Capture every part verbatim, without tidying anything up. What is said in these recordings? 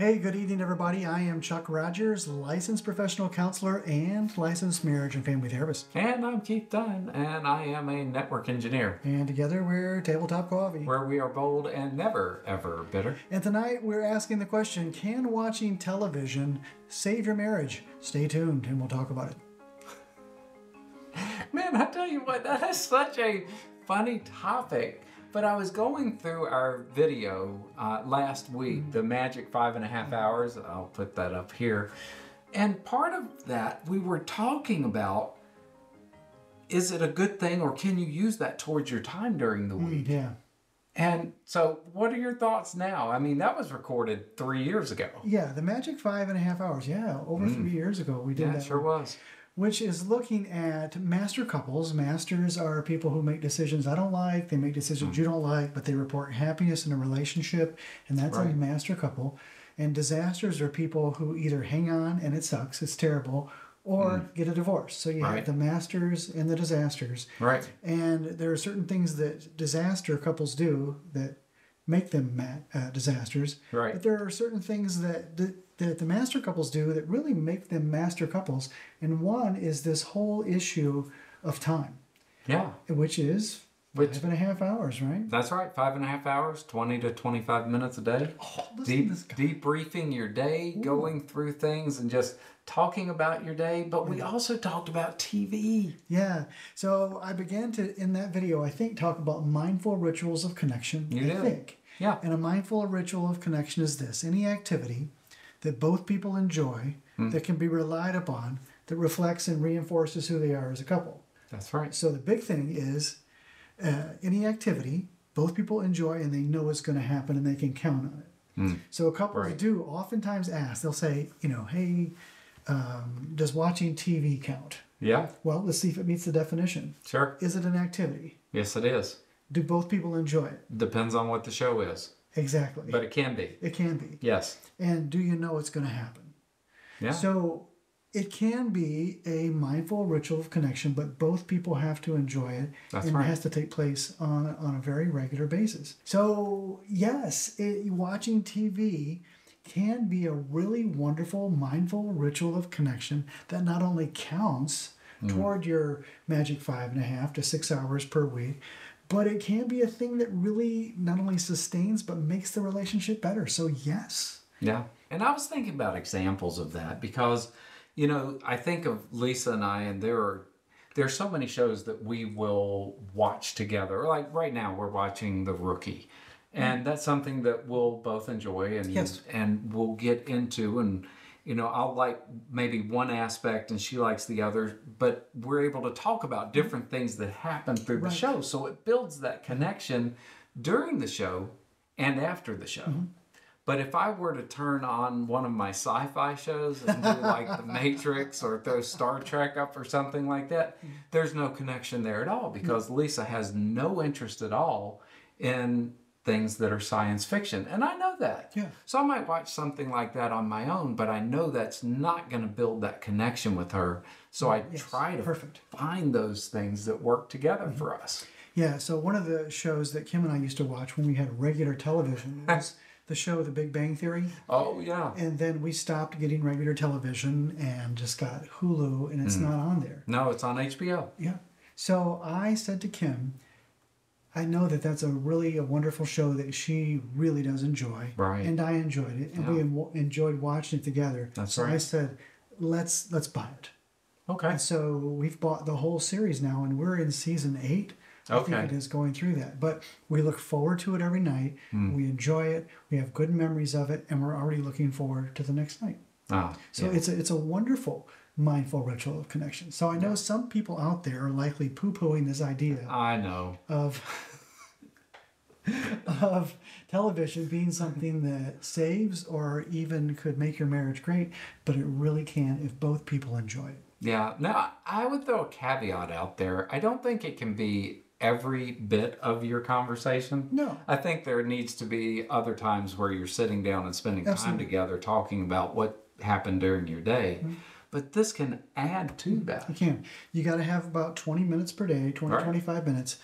Hey, good evening, everybody. I am Chuck Rodgers, licensed professional counselor and licensed marriage and family therapist. And I'm Keith Dunn, and I am a network engineer. And together we're Tabletop Coffee, where we are bold and never, ever bitter. And tonight we're asking the question, can watching television save your marriage? Stay tuned, and we'll talk about it. Man, I tell you what, that is such a funny topic. But I was going through our video uh, last week, the magic five and a half hours. I'll put that up here. And part of that, we were talking about, is it a good thing or can you use that towards your time during the week? Yeah. And so what are your thoughts now? I mean, that was recorded three years ago. Yeah, the magic five and a half hours. Yeah, over mm. three years ago we did yeah, that. Yeah, sure one. was. Which is looking at master couples. Masters are people who make decisions I don't like, they make decisions you don't like, but they report happiness in a relationship, and that's right. a master couple. And disasters are people who either hang on, and it sucks, it's terrible, or mm. get a divorce. So you right. have the masters and the disasters. Right. And there are certain things that disaster couples do that make them ma uh, disasters. Right. But there are certain things that... that the master couples do that really make them master couples. And one is this whole issue of time. Yeah. Which is which, five and a half hours, right? That's right. Five and a half hours, twenty to twenty-five minutes a day. Oh, Deep, debriefing your day, Ooh. going through things and just talking about your day. But we also talked about T V. Yeah. So I began to, in that video, I think, talk about mindful rituals of connection. You did. I think. Yeah. And a mindful ritual of connection is this. Any activity that both people enjoy, mm. that can be relied upon, that reflects and reinforces who they are as a couple. That's right. So the big thing is uh, any activity both people enjoy and they know it's going to happen and they can count on it. Mm. So couples right. do oftentimes ask, they'll say, you know, hey, um, does watching T V count? Yeah. Well, let's see if it meets the definition. Sure. Is it an activity? Yes, it is. Do both people enjoy it? Depends on what the show is. Exactly. But it can be. It can be. Yes. And do you know it's going to happen? Yeah. So it can be a mindful ritual of connection, but both people have to enjoy it. That's and right. it has to take place on, on a very regular basis. So yes, it, watching T V can be a really wonderful mindful ritual of connection that not only counts mm. toward your magic five and a half to six hours per week, but it can be a thing that really not only sustains, but makes the relationship better. So yes. Yeah. And I was thinking about examples of that because, you know, I think of Lisa and I, and there are, there are so many shows that we will watch together. Like right now we're watching The Rookie, and that's something that we'll both enjoy and, yes. and we'll get into. And, you know, I'll like maybe one aspect and she likes the other, but we're able to talk about different things that happen through right. the show. So it builds that connection during the show and after the show. Mm-hmm. But if I were to turn on one of my sci-fi shows and do like The Matrix or throw Star Trek up or something like that, there's no connection there at all because mm-hmm. Lisa has no interest at all in things that are science fiction. And I know that. Yeah. So I might watch something like that on my own, but I know that's not going to build that connection with her. So I yes. try to Perfect. find those things that work together mm-hmm. for us. Yeah. So one of the shows that Kim and I used to watch when we had regular television was the show The Big Bang Theory. Oh, yeah. And then we stopped getting regular television and just got Hulu, and it's mm. not on there. No, it's on H B O. Yeah. So I said to Kim, I know that that's a really a wonderful show that she really does enjoy. Right. And I enjoyed it. And yeah. we en enjoyed watching it together. That's so right. So I said, let's let's buy it. Okay. And so we've bought the whole series now, and we're in season eight. Okay. I think it is going through that. But we look forward to it every night. Mm. We enjoy it. We have good memories of it. And we're already looking forward to the next night. Ah, so yeah. it's, a, it's a wonderful mindful ritual of connection. So I know yeah. some people out there are likely poo-pooing this idea. I know. Of, of television being something that saves or even could make your marriage great, but it really can if both people enjoy it. Yeah. Now, I would throw a caveat out there. I don't think it can be every bit of your conversation. No. I think there needs to be other times where you're sitting down and spending Absolutely. time together talking about what happened during your day. Mm-hmm. But this can add to that. You can. You got to have about twenty minutes per day, twenty, right. twenty-five minutes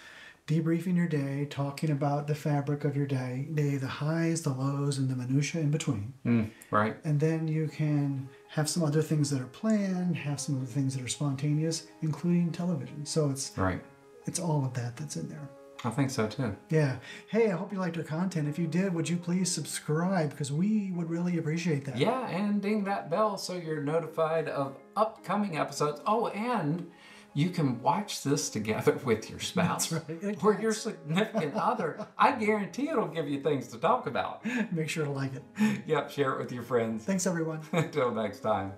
debriefing your day, talking about the fabric of your day, day the highs, the lows, and the minutiae in between. Mm, right. And then you can have some other things that are planned, have some other things that are spontaneous, including television. So it's right. It's all of that that's in there. I think so too. Yeah. Hey, I hope you liked our content. If you did, would you please subscribe, because we would really appreciate that. Yeah, and ding that bell so you're notified of upcoming episodes. Oh, and you can watch this together with your spouse right. or your significant other. I guarantee it'll give you things to talk about. Make sure to like it. Yep, share it with your friends. Thanks, everyone. Until next time.